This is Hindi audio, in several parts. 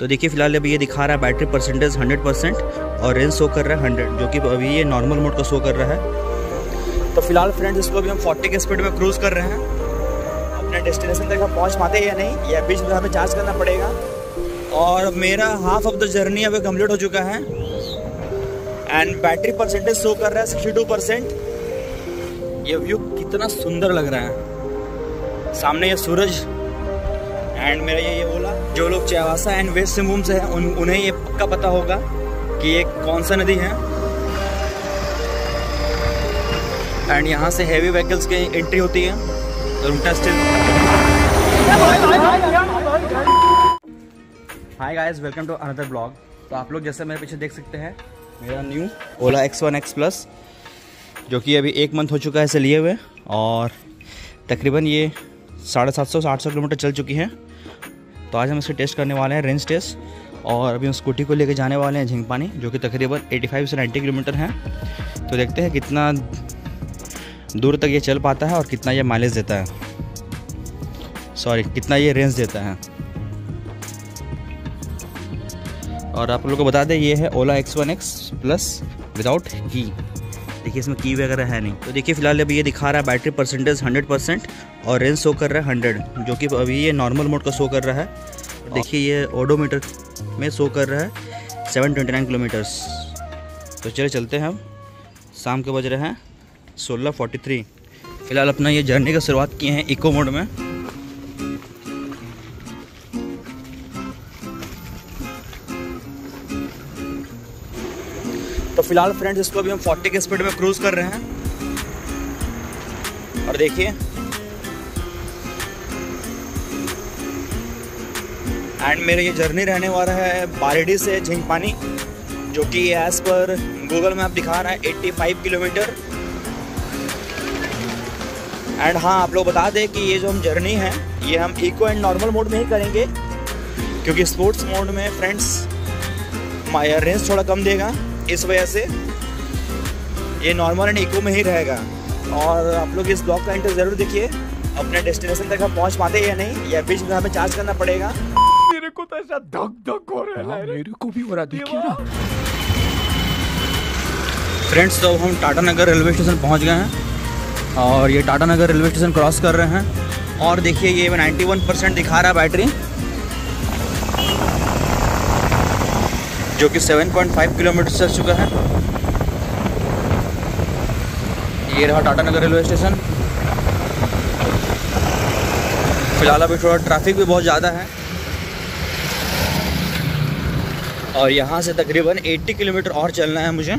तो देखिए फिलहाल अभी ये दिखा रहा है बैटरी परसेंटेज 100% और रेंज शो कर रहा है 100, जो कि अभी ये नॉर्मल मोड का शो कर रहा है। तो फिलहाल फ्रेंड्स इसको अभी हम 40 के स्पीड में क्रूज़ कर रहे हैं। अपने डेस्टिनेशन तक हम पहुँच पाते हैं या नहीं, या बीच में हमें चार्ज करना पड़ेगा। और मेरा हाफ ऑफ द जर्नी अब कम्प्लीट हो चुका है एंड बैटरी परसेंटेज शो कर रहा है 62%। ये व्यू कितना सुंदर लग रहा है, सामने ये सूरज एंड मेरा ये ओला। जो लोग चावासा एंड वेस्ट सिंहभूम से हैं उन्हें ये पक्का पता होगा कि ये कौन सा नदी है। एंड यहाँ से हैवी व्हीकल्स की एंट्री होती है Rungta station. Hi guys, welcome to another blog. तो आप लोग जैसे मेरे पीछे देख सकते हैं मेरा न्यू ओला X1X Plus, जो कि अभी 1 महीना हो चुका है इसे लिए हुए, और तकरीबन ये 750 से 800 किलोमीटर चल चुकी है। तो आज हम इसे टेस्ट करने वाले हैं, रेंज टेस्ट। और अभी हम स्कूटी को लेकर जाने वाले हैं झिंकपानी, जो कि तकरीबन 85 से 90 किलोमीटर है। तो देखते हैं कितना दूर तक ये चल पाता है और कितना ये माइलेज देता है, कितना ये रेंज देता है। और आप लोगों को बता दें ये है ओला X1X Plus विदाउट की। देखिए इसमें की वगैरह है नहीं। तो देखिए फिलहाल अभी ये दिखा रहा है बैटरी परसेंटेज 100% और रेंज शो कर रहा है 100, जो कि अभी ये नॉर्मल मोड का शो कर रहा है। देखिए ये ओडोमीटर में शो कर रहा है 729 किलोमीटर्स। तो चले चलते हैं, हम शाम के बज रहे हैं 16:43। फ़िलहाल अपना ये जर्नी का शुरुआत किए हैं इको मोड में। तो फिलहाल फ्रेंड्स इसको अभी हम 40 के स्पीड में क्रूज़ कर रहे हैं। और देखिए एंड मेरा ये जर्नी रहने वाला है बारेडी से झिंकपानी, जो कि एज पर गूगल मैप दिखा रहा है 85 किलोमीटर। एंड हाँ, आप लोग बता दें कि ये जो हम जर्नी है ये हम इको एंड नॉर्मल मोड में ही करेंगे, क्योंकि स्पोर्ट्स मोड में फ्रेंड्स मायर रेंज थोड़ा कम देगा, इस वजह से ये नॉर्मल एंड इको में ही रहेगा। और आप लोग इस ब्लॉग का एंड ज़रूर देखिए, अपने डेस्टिनेशन तक हम पहुंच पाते हैं या नहीं, या बीच में हमें चार्ज करना पड़ेगा। मेरे को तो ऐसा धक धक हो रहा है, मेरे को भी हो रहा है, देखिए ना फ्रेंड्स। तो हम टाटानगर रेलवे स्टेशन पहुंच गए हैं और ये टाटानगर रेलवे स्टेशन क्रॉस कर रहे हैं। और देखिए ये 91% दिखा रहा है बैटरी, जो कि 7.5 किलोमीटर चल चुका है। ये रहा टाटानगर रेलवे स्टेशन। फिलहाल अभी थोड़ा ट्रैफिक भी बहुत ज़्यादा है। और यहाँ से तकरीबन 80 किलोमीटर और चलना है मुझे।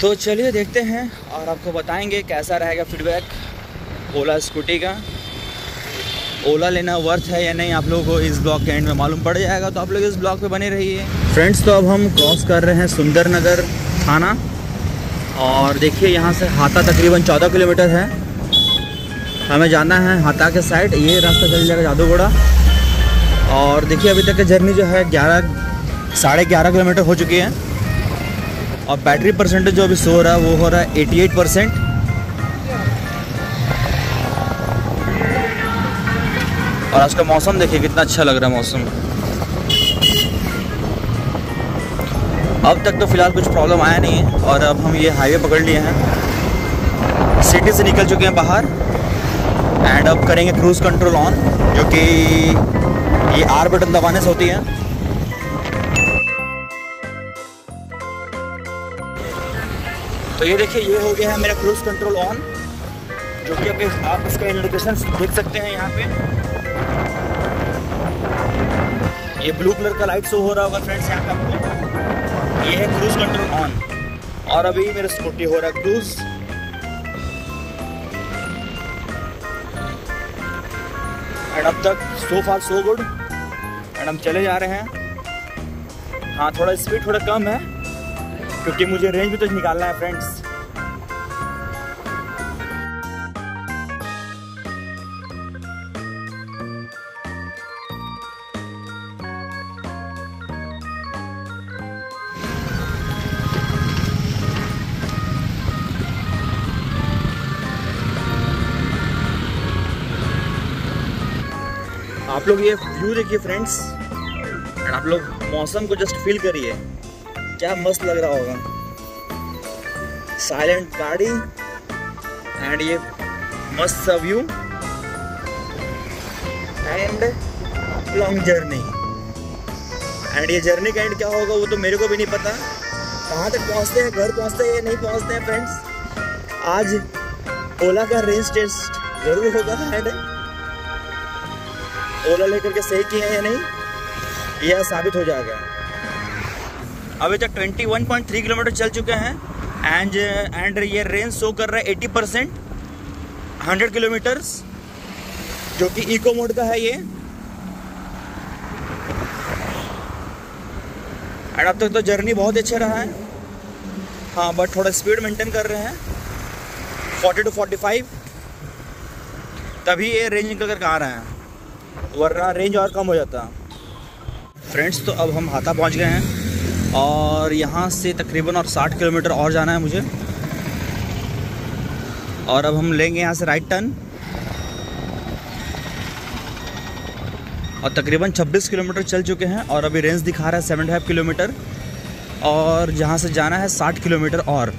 तो चलिए देखते हैं और आपको बताएंगे कैसा रहेगा फीडबैक ओला स्कूटी का। ओला लेना वर्थ है या नहीं आप लोगों को इस ब्लॉग के एंड में मालूम पड़ जाएगा। तो आप लोग इस ब्लॉग पे बने रहिए फ्रेंड्स। तो अब हम क्रॉस कर रहे हैं सुंदरनगर थाना, और देखिए यहाँ से हाता तकरीबन 14 किलोमीटर है। हमें जाना है हाता के साइड, ये रास्ता चल जाएगा जादूगोड़ा। और देखिए अभी तक की जर्नी जो है 11 साढ़े 11 किलोमीटर हो चुकी है। और बैटरी परसेंटेज जो अभी शो रहा है वो हो रहा है 88%। और आज का मौसम देखिए कितना अच्छा लग रहा है मौसम। अब तक तो फिलहाल कुछ प्रॉब्लम आया नहीं है। और अब हम ये हाईवे पकड़ लिए हैं, सिटी से निकल चुके हैं बाहर। एंड अब करेंगे क्रूज़ कंट्रोल ऑन, जो कि ये R बटन दबाने से होती है। तो ये देखिए ये हो गया है मेरा क्रूज़ कंट्रोल ऑन, जो कि आप इसका इंडिकेशन देख सकते हैं। यहाँ पे ये ब्लू कलर का लाइट शो हो रहा होगा फ्रेंड्स यहाँ पे, ये है क्रूज कंट्रोल ऑन। और अभी मेरा स्कूटी हो रहा है क्रूज। एंड अब तक सो फार सो गुड। एंड हम चले जा रहे हैं। हाँ, थोड़ा स्पीड थोड़ा कम है क्योंकि मुझे रेंज भी तो निकालना है फ्रेंड्स। आप लोग ये व्यू देखिए फ्रेंड्स, और आप लोग मौसम को जस्ट फील करिए, क्या मस्त लग रहा होगा। साइलेंट गाड़ी एंड ये मस्त सा view and long journey. And ये जर्नी का एंड क्या होगा वो तो मेरे को भी नहीं पता, कहाँ तक पहुँचते हैं, घर पहुँचते हैं नहीं पहुँचते हैं। फ्रेंड्स आज ओला का रेंज टेस्ट जरूर होगा एंड ओला लेकर के सही किए या नहीं यह साबित हो जाएगा। अभी तक 21.3 किलोमीटर चल चुके हैं एंड ये रेंज शो कर रहा है 80% 100 किलोमीटर्स, जो कि इको मोड का है ये। एंड अब तक तो जर्नी बहुत अच्छा रहा है, हाँ बट थोड़ा स्पीड मेंटेन कर रहे हैं 40 to 45, तभी ये रेंज निकल कर आ रहा है, वरना रेंज और कम हो जाता। फ्रेंड्स तो अब हम हाथा पहुंच गए हैं और यहाँ से तकरीबन और 60 किलोमीटर और जाना है मुझे। और अब हम लेंगे यहाँ से राइट टर्न और तकरीबन 26 किलोमीटर चल चुके हैं और अभी रेंज दिखा रहा है 75 किलोमीटर और जहाँ से जाना है 60 किलोमीटर और,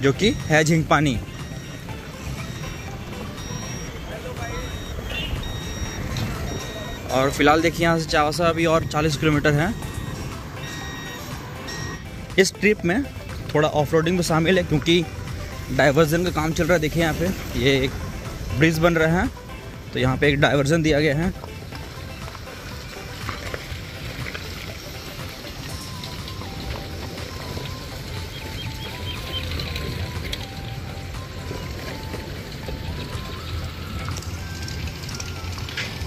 जो कि है झिंकपानी। और फिलहाल देखिए यहाँ से चावासा अभी और 40 किलोमीटर है। इस ट्रिप में थोड़ा ऑफ रोडिंग भी शामिल है क्योंकि डाइवर्जन का काम चल रहा है। देखिए यहाँ पे ये एक ब्रिज बन रहा है तो यहाँ पे एक डाइवर्जन दिया गया है।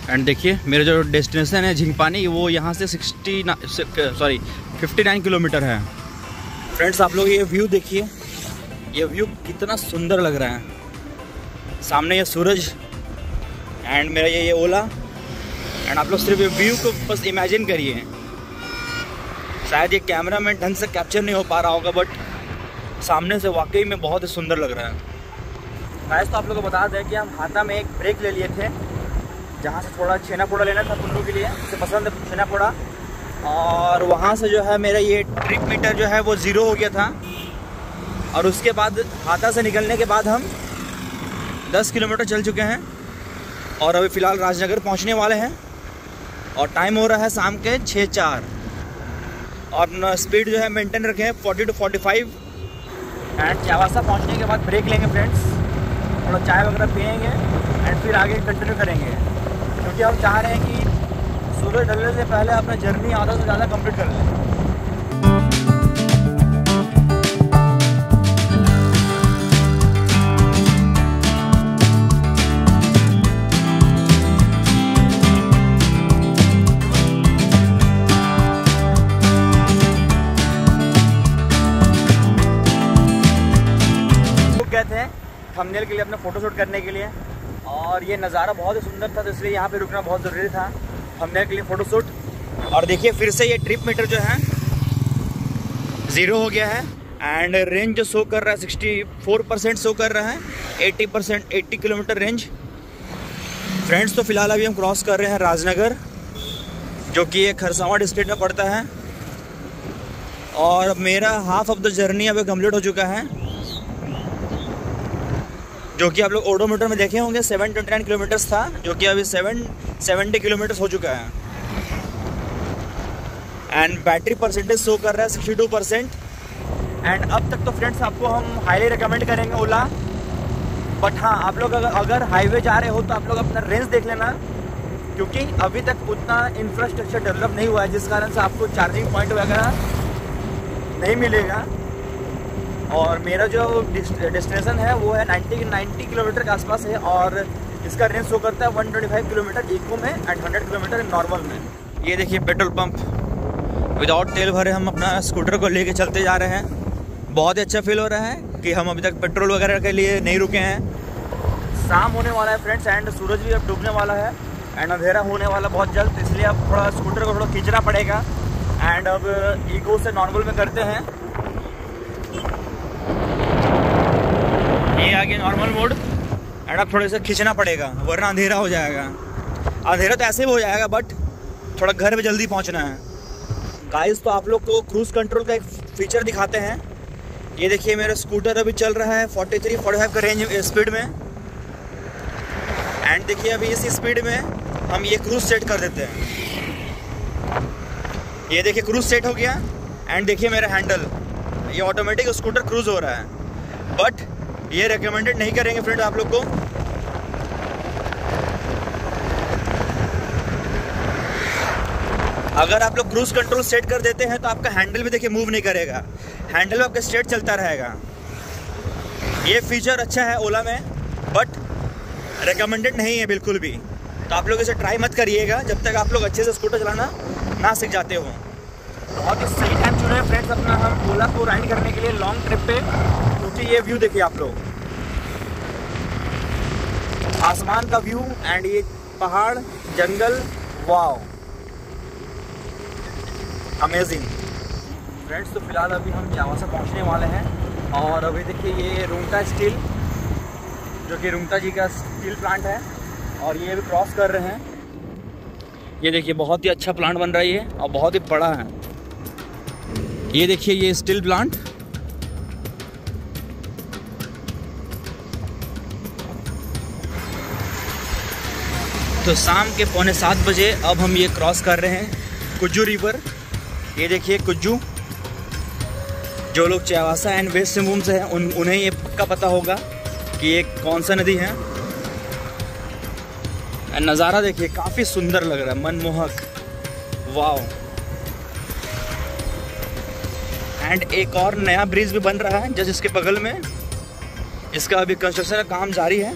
एंड देखिए मेरा जो डेस्टिनेशन है झिंकपानी वो यहाँ से 59 किलोमीटर है। फ्रेंड्स आप लोग ये व्यू देखिए, ये व्यू कितना सुंदर लग रहा है। सामने ये सूरज एंड मेरा ये ओला एंड आप लोग सिर्फ ये व्यू को बस इमेजिन करिए। शायद ये कैमरा में ढंग से कैप्चर नहीं हो पा रहा होगा बट सामने से वाकई में बहुत ही सुंदर लग रहा है। गाइस तो आप लोगों को बता दें कि हम हाथा में एक ब्रेक ले लिए थे, जहाँ से थोड़ा छेना पोड़ा लेना था उन लोगों के लिए, उसे पसंद है छेना पोड़ा। और वहाँ से जो है मेरा ये ट्रिप मीटर जो है वो ज़ीरो हो गया था। और उसके बाद हाथा से निकलने के बाद हम 10 किलोमीटर चल चुके हैं और अभी फ़िलहाल राजनगर पहुँचने वाले हैं और टाइम हो रहा है शाम के 6:04। और अपना स्पीड जो है मेंटेन रखें 40 to 45। एंड चावासा पहुँचने के बाद ब्रेक लेंगे फ्रेंड्स, थोड़ा चाय वगैरह पियेंगे एंड फिर आगे कंटिन्यू करेंगे क्योंकि हम चाह रहे हैं कि सूरज ढलने से पहले अपना जर्नी आधा से ज़्यादा कंप्लीट कर लें। रुक गए थे थंबनेल के लिए, अपना फोटोशूट करने के लिए, और ये नज़ारा बहुत ही सुंदर था तो इसलिए यहाँ पे रुकना बहुत ज़रूरी था हमने के लिए फ़ोटोशूट। और देखिए फिर से ये ट्रिप मीटर जो है ज़ीरो हो गया है एंड रेंज जो शो कर रहा है 64% शो कर रहा है 80 किलोमीटर रेंज। फ्रेंड्स तो फ़िलहाल अभी हम क्रॉस कर रहे हैं राजनगर, जो कि ये खरसावां डिस्ट्रिक्ट में पड़ता है। और मेरा हाफ ऑफ द जर्नी अब कम्प्लीट हो चुका है, जो कि आप लोग ओडोमीटर में देखे होंगे 729 किलोमीटर्स था, जो कि अभी 770 किलोमीटर्स हो चुका है। एंड बैटरी परसेंटेज शो कर रहा है 62%। एंड अब तक तो फ्रेंड्स आपको हम हाईली रिकमेंड करेंगे ओला, बट हाँ आप लोग अगर हाईवे जा रहे हो तो आप लोग अपना रेंज देख लेना क्योंकि अभी तक उतना इंफ्रास्ट्रक्चर डेवलप नहीं हुआ है जिस कारण से आपको चार्जिंग पॉइंट वगैरह नहीं मिलेगा। और मेरा जो डेस्टिनेशन है वो है 90 किलोमीटर के आसपास है और इसका रेंज शो करता है 125 किलोमीटर इको में एंड 100 किलोमीटर नॉर्मल में। ये देखिए पेट्रोल पंप विदाउट तेल भरे हम अपना स्कूटर को लेके चलते जा रहे हैं। बहुत ही अच्छा फील हो रहा है कि हम अभी तक पेट्रोल वगैरह के लिए नहीं रुके हैं। शाम होने वाला है फ्रेंड्स एंड सूरज भी अब डूबने वाला है एंड अंधेरा होने वाला बहुत जल्द, इसलिए अब थोड़ा स्कूटर को थोड़ा खींचना पड़ेगा। एंड अब इको से नॉर्मल में करते हैं। ये आगे नॉर्मल मोड एंड अब थोड़े से खींचना पड़ेगा वरना अंधेरा हो जाएगा। अंधेरा तो ऐसे भी हो जाएगा बट थोड़ा घर पे जल्दी पहुंचना है। गाइस तो आप लोग को क्रूज़ कंट्रोल का एक फीचर दिखाते हैं। ये देखिए मेरा स्कूटर अभी चल रहा है 43-45 का रेंज स्पीड में, एंड देखिए अभी इस स्पीड में हम ये क्रूज़ सेट कर देते हैं। ये देखिए क्रूज़ सेट हो गया, एंड देखिए मेरा हैंडल, ये ऑटोमेटिक स्कूटर क्रूज़ हो रहा है। बट ये रिकमेंडेड नहीं करेंगे फ्रेंड आप लोग को। अगर आप लोग क्रूज़ कंट्रोल सेट कर देते हैं तो आपका हैंडल भी देखिए मूव नहीं करेगा, हैंडल आपका स्ट्रेट चलता रहेगा। ये फीचर अच्छा है ओला में, बट रिकमेंडेड नहीं है बिल्कुल भी। तो आप लोग इसे ट्राई मत करिएगा जब तक आप लोग अच्छे से स्कूटर चलाना ना सीख जाते हो। बहुत ही सही टाइम चुना है फ्रेंड्स अपना हम ओला को राइड करने के लिए लॉन्ग ट्रिप पे, क्योंकि ये व्यू देखिए आप लोग, आसमान का व्यू एंड ये पहाड़ जंगल, वाओ अमेजिंग फ्रेंड्स। तो फिलहाल अभी हम चावासा पहुंचने वाले हैं, और अभी देखिए ये रुंगटा स्टील, जो कि रुंगटा जी का स्टील प्लांट है, और ये भी क्रॉस कर रहे हैं। ये देखिए बहुत ही अच्छा प्लांट बन रही है और बहुत ही बड़ा है। ये देखिए ये स्टील प्लांट, तो शाम के 6:45 बजे अब हम ये क्रॉस कर रहे हैं कुजू रिवर। ये देखिए कुजू, जो लोग चावासा एंड वेस्ट सिंहभूम से हैं उन्हें ये पक्का पता होगा कि ये कौन सा नदी है। नज़ारा देखिए काफ़ी सुंदर लग रहा है, मनमोहक, वाओ। एंड एक और नया ब्रिज भी बन रहा है जस्ट इसके बगल में, इसका अभी कंस्ट्रक्शन का काम जारी है।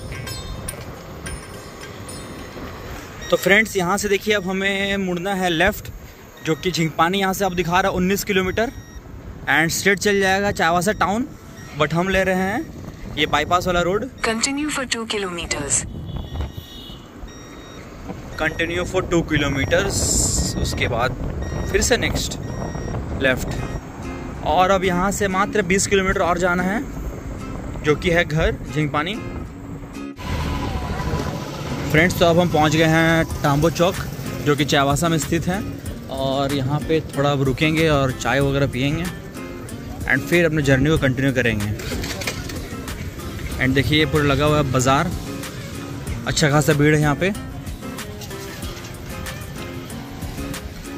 तो फ्रेंड्स यहाँ से देखिए अब हमें मुड़ना है लेफ़्ट, जो कि झिंकपानी यहाँ से अब दिखा रहा है 19 किलोमीटर एंड स्ट्रेट चल जाएगा चावासा टाउन, बट हम ले रहे हैं ये बाईपास वाला रोड। कंटिन्यू फॉर 2 किलोमीटर्स, उसके बाद फिर से नेक्स्ट लेफ्ट। और अब यहाँ से मात्र 20 किलोमीटर और जाना है, जो कि है घर झिंकपानी। फ्रेंड्स तो अब हम पहुँच गए हैं टाम्बो चौक, जो कि चावासा में स्थित है, और यहाँ पे थोड़ा रुकेंगे और चाय वगैरह पियेंगे एंड फिर अपने जर्नी को कंटिन्यू करेंगे। एंड देखिए ये पूरा लगा हुआ है बाज़ार, अच्छा खासा भीड़ है यहाँ पे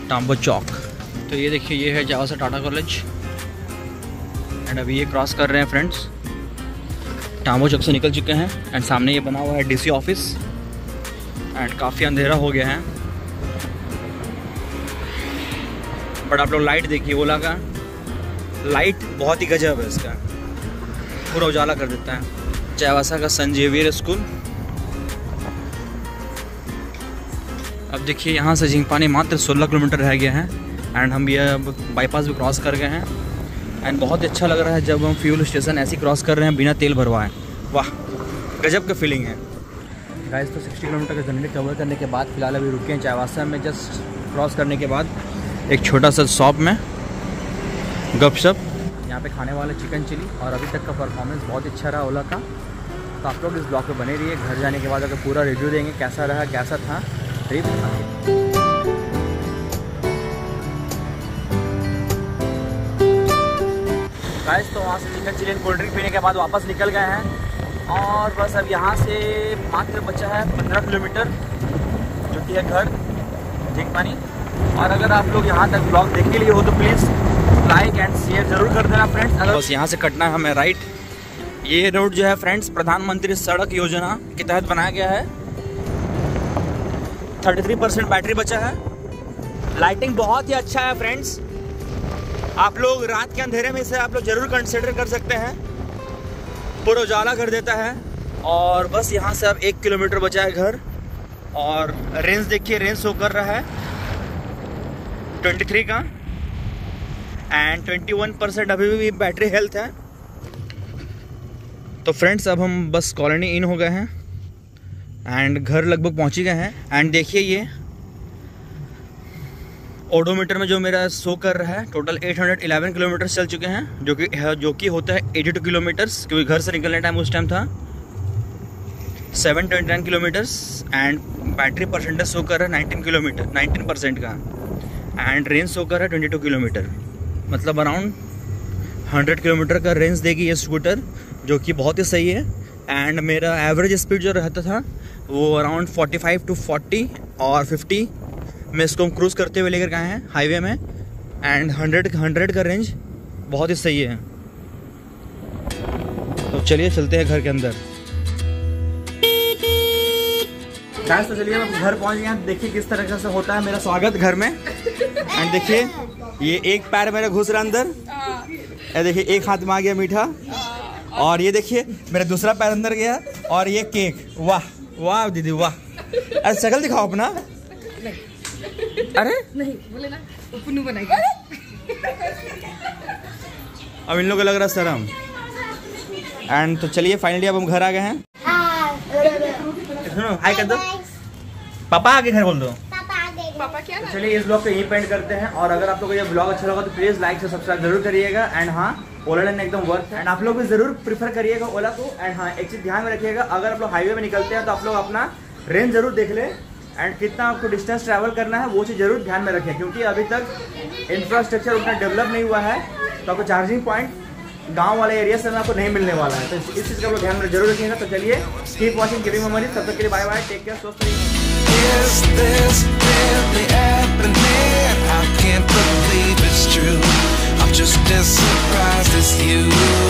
टाम्बो चौक। तो ये देखिए ये है चावासा टाटा कॉलेज, एंड अभी ये क्रॉस कर रहे हैं फ्रेंड्स, टाम्बो चौक से निकल चुके हैं। एंड सामने ये बना हुआ है डीसी ऑफिस, एंड काफ़ी अंधेरा हो गया है, बट आप लोग लाइट देखिए ओला का, लाइट बहुत ही गजब है, इसका पूरा उजाला कर देता है। चावासा का जेवियर स्कूल। अब देखिए यहाँ से झिंकपानी मात्र 16 किलोमीटर रह गया है, एंड हम ये अब बाईपास भी क्रॉस कर गए हैं। एंड बहुत ही अच्छा लग रहा है जब हम फ्यूल स्टेशन ऐसे क्रॉस कर रहे हैं बिना तेल भरवाए, वाह गजब का फीलिंग है। गाइस तो 60 किलोमीटर का जर्नी कवर करने के बाद फिलहाल अभी रुके हैं चावासा में, जस्ट क्रॉस करने के बाद एक छोटा सा शॉप में गपशप। यहाँ पे खाने वाला चिकन चिली, और अभी तक का परफॉर्मेंस बहुत अच्छा रहा ओला का। तो आप लोग इस ब्लॉग पे बने रहिए, घर जाने के बाद अगर पूरा रिव्यू देंगे कैसा रहा कैसा था ट्रिप। गाइस तो वहाँ से चिकन चिली कोल्ड ड्रिंक पीने के बाद वापस निकल गए हैं, और बस अब यहाँ से मात्र बचा है 15 किलोमीटर, जो कि है घर झिंकपानी। और अगर आप लोग यहाँ तक ब्लॉग देखने लिए हो तो प्लीज़ लाइक एंड शेयर जरूर कर देना फ्रेंड्स। अगर बस यहाँ से कटना है हमें राइट, ये रोड जो है फ्रेंड्स प्रधानमंत्री सड़क योजना के तहत बनाया गया है। 33% बैटरी बचा है, लाइटिंग बहुत ही अच्छा है फ्रेंड्स, आप लोग रात के अंधेरे में इसे आप लोग जरूर कंसिडर कर सकते हैं, पूरा उजाला कर देता है। और बस यहाँ से अब 1 किलोमीटर बचा है घर, और रेंज देखिए रेंज शो कर रहा है 23 का, एंड 21% अभी भी बैटरी हेल्थ है। तो फ्रेंड्स अब हम बस कॉलोनी इन हो गए हैं, एंड घर लगभग पहुंच ही गए हैं। एंड देखिए ये ओडोमीटर में जो मेरा शो कर रहा है, टोटल 811 किलोमीटर चल चुके हैं, जो कि होता है 82 किलोमीटर्स, क्योंकि घर से निकलने टाइम उस टाइम था 729 kilometres. And battery percentage show कर रहा है 19% का, एंड रेंज शो कर रहा है 22 किलोमीटर, मतलब अराउंड 100 किलोमीटर का रेंज देगी ये स्कूटर, जो कि बहुत ही सही है। एंड मेरा एवरेज स्पीड जो रहता था वो अराउंड 45 to 40 और 50 में इसको हम क्रूज़ करते हुए लेकर गए हैं हाईवे में, एंड 100 का रेंज बहुत ही सही है। तो चलिए चलते हैं घर के अंदर। गाइस तो चलिए मैं घर पहुंच गया, देखिए किस तरह से होता है मेरा स्वागत घर में। एंड देखिए ये एक पैर मेरा घुस रहा अंदर, देखिए एक हाथ में आ गया मीठा, और ये देखिए मेरा दूसरा पैर अंदर गया, और ये केक। वाह वाह दीदी वाह, अरे शक्ल दिखाओ अपना। अरे नहीं बोले ना पुन्नू बनाएगा। अब इन लोगों को लग रहा शर्म। एंड तो चलिए फाइनली अब हम घर आ गए हैं। सुनो हाय कर दो, पापा आगे घर बोल दो, पापा क्या। चलिए इस ब्लॉग को यहीं पेंट करते हैं, और अगर आप लोगों को ये ब्लॉग अच्छा लगा तो प्लीज़ लाइक से सब्सक्राइब जरूर करिएगा। एंड हाँ ओला लेना एकदम वर्थ है, एंड आप लोग भी जरूर प्रीफर करिएगा ओला को। एंड हाँ एक चीज़ ध्यान में रखिएगा, अगर आप लोग हाईवे में निकलते हैं तो आप लोग अपना रेंज जरूर देख लें, एंड कितना आपको डिस्टेंस ट्रैवल करना है वो चीज़ जरूर ध्यान में रखें, क्योंकि अभी तक इंफ्रास्ट्रक्चर उतना डेवलप नहीं हुआ है, तो आपको चार्जिंग पॉइंट गांव वाले एरिया से आपको नहीं मिलने वाला है, तो इस चीज़ का आप लोग ध्यान में जरूर रखिएगा। तो चलिए कीप वॉचिंग गिविंग मेमोरीज, तब तक के लिए बाय बाय, टेक केयर, स्वस्थ रहिए।